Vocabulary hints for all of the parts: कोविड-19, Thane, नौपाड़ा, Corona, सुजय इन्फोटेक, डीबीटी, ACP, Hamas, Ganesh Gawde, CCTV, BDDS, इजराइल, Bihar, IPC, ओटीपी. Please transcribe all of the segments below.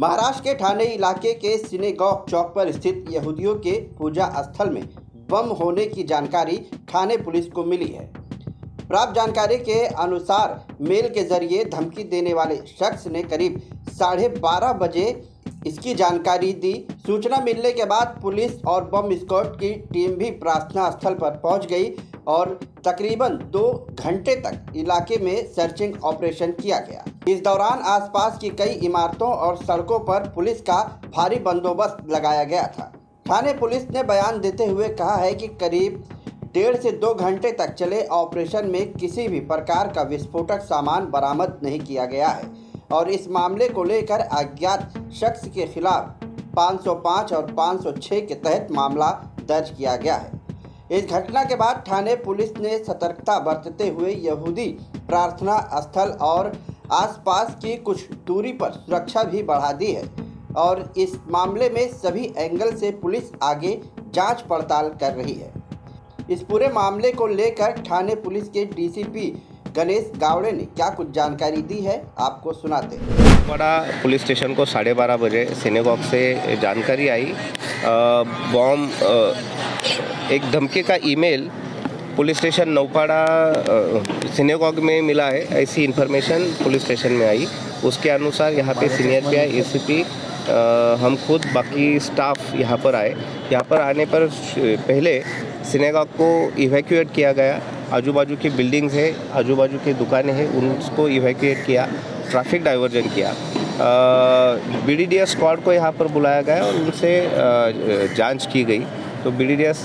महाराष्ट्र के ठाणे इलाके के सिनेगॉग चौक पर स्थित यहूदियों के पूजा स्थल में बम होने की जानकारी ठाणे पुलिस को मिली है। प्राप्त जानकारी के अनुसार मेल के जरिए धमकी देने वाले शख्स ने करीब 12:30 बजे इसकी जानकारी दी। सूचना मिलने के बाद पुलिस और बम स्क्वाड की टीम भी प्रार्थना स्थल पर पहुंच गई और तकरीबन 2 घंटे तक इलाके में सर्चिंग ऑपरेशन किया गया। इस दौरान आसपास की कई इमारतों और सड़कों पर पुलिस का भारी बंदोबस्त लगाया गया था। थाने पुलिस ने बयान देते हुए कहा है कि करीब 1.5 से 2 घंटे तक चले ऑपरेशन में किसी भी प्रकार का विस्फोटक सामान बरामद नहीं किया गया है और इस मामले को लेकर अज्ञात शख्स के खिलाफ 505 और 506 के तहत मामला दर्ज किया गया है। इस घटना के बाद थाने पुलिस ने सतर्कता बरतते हुए यहूदी प्रार्थना स्थल और आसपास की कुछ दूरी पर सुरक्षा भी बढ़ा दी है और इस मामले में सभी एंगल से पुलिस आगे जांच पड़ताल कर रही है। इस पूरे मामले को लेकर थाने पुलिस के डीसीपी गणेश गावड़े ने क्या कुछ जानकारी दी है, आपको सुनाते हैं। बड़ा पुलिस स्टेशन को 12:30 बजे सिनेगॉग से जानकारी आई, बॉम्ब एक धमकी का email police station नौपाड़ा synagogue में मिला है। ऐसी इन्फॉर्मेशन पुलिस स्टेशन में आई, उसके अनुसार यहाँ पे सीनियर पी आई ACP हम खुद बाकी स्टाफ यहाँ पर आए। यहाँ पर आने पर पहले सिनेगॉग को इवैक्यूएट किया गया। आजू बाजू की बिल्डिंग्स है, आजू बाजू की दुकानें हैं, उनको इवैक्यूएट किया, ट्रैफिक डाइवर्जन किया। BDDS स्क्वाड को यहाँ पर बुलाया गया और उनसे जांच की गई। तो BDDS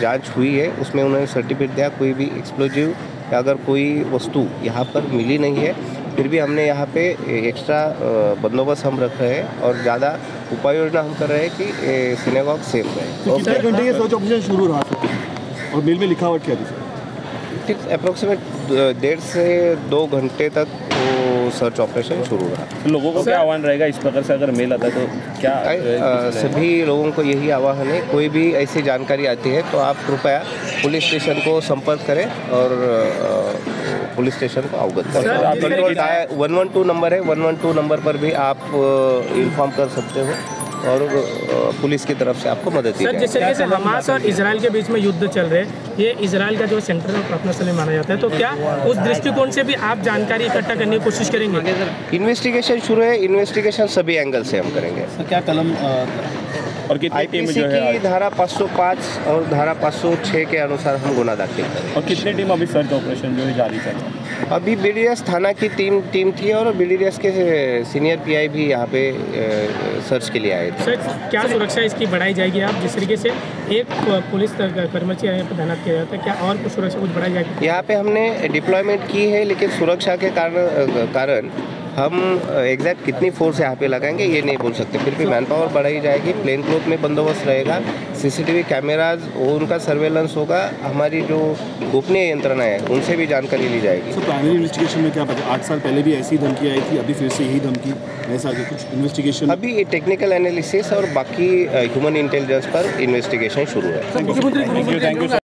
जांच हुई है, उसमें उन्होंने सर्टिफिकेट दिया कोई भी एक्सप्लोजिव या अगर कोई वस्तु यहाँ पर मिली नहीं है। फिर भी हमने यहाँ पे एक्स्ट्रा बंदोबस्त हम रख रहे हैं और ज़्यादा उपाय योजना हम कर रहे हैं कि सिनेगॉग सेफ रहे। कितने घंटे ये सर्च ऑपरेशन शुरू रहा था और बिल में लिखा हुआ क्या था? अप्रोक्सीमेट 1.5 से 2 घंटे तक वो सर्च ऑपरेशन शुरू रहा। लोगों को क्या आह्वान रहेगा इस प्रकार से अगर मेल आता तो क्या? सभी लोगों को यही आह्वान है, कोई भी ऐसी जानकारी आती है तो आप कृपया पुलिस स्टेशन को संपर्क करें और पुलिस स्टेशन को अवगत करें। 112 नंबर है, 112 नंबर पर भी आप इन्फॉर्म कर सकते हो और पुलिस की तरफ से आपको मदद दी जाएगी। जिस तरीके से हमास और इजराइल के बीच में युद्ध चल रहे हैं, ये इजराइल का जो सेंटर ऑफ प्रार्थनास्थल माना जाता है, तो क्या उस दृष्टिकोण से भी आप जानकारी इकट्ठा करने की कोशिश करेंगे? इन्वेस्टिगेशन शुरू है, इन्वेस्टिगेशन सभी एंगल से हम करेंगे। क्या कलम और IPC की धारा 505 और धारा 506 के अनुसार हम गुना दाखिल करें। और कितनी टीम अभी सर्च ऑपरेशन जो है जारी कर रही है? अभी BDDS थाना की टीम थी और BDDS के सीनियर PI भी यहाँ पे सर्च के लिए आए थे। सर, क्या सुरक्षा इसकी बढ़ाई जाएगी? आप जिस तरीके से एक पुलिस कर्मचारी यहाँ पर तैनात किया जाता है, क्या और कुछ सुरक्षा कुछ बढ़ाई जाएगी? यहाँ पे हमने डिप्लॉयमेंट की है, लेकिन सुरक्षा के कारण हम एग्जैक्ट कितनी फोर्स यहाँ पे लगाएंगे ये नहीं बोल सकते। फिर भी मैन पावर बढ़ाई जाएगी, प्लेन क्लोथ में बंदोबस्त रहेगा, CCTV कैमराज उनका सर्वेलेंस होगा, हमारी जो गोपनीय यंत्रणा है उनसे भी जानकारी ली जाएगी। तो प्राइमरी इन्वेस्टिगेशन में क्या पता 8 साल पहले भी ऐसी धमकी आई थी, अभी फिर से यही धमकी, ऐसा कुछ इन्वेस्टिगेशन? अभी ये टेक्निकल एनालिसिस और बाकी ह्यूमन इंटेलिजेंस पर इन्वेस्टिगेशन शुरू है।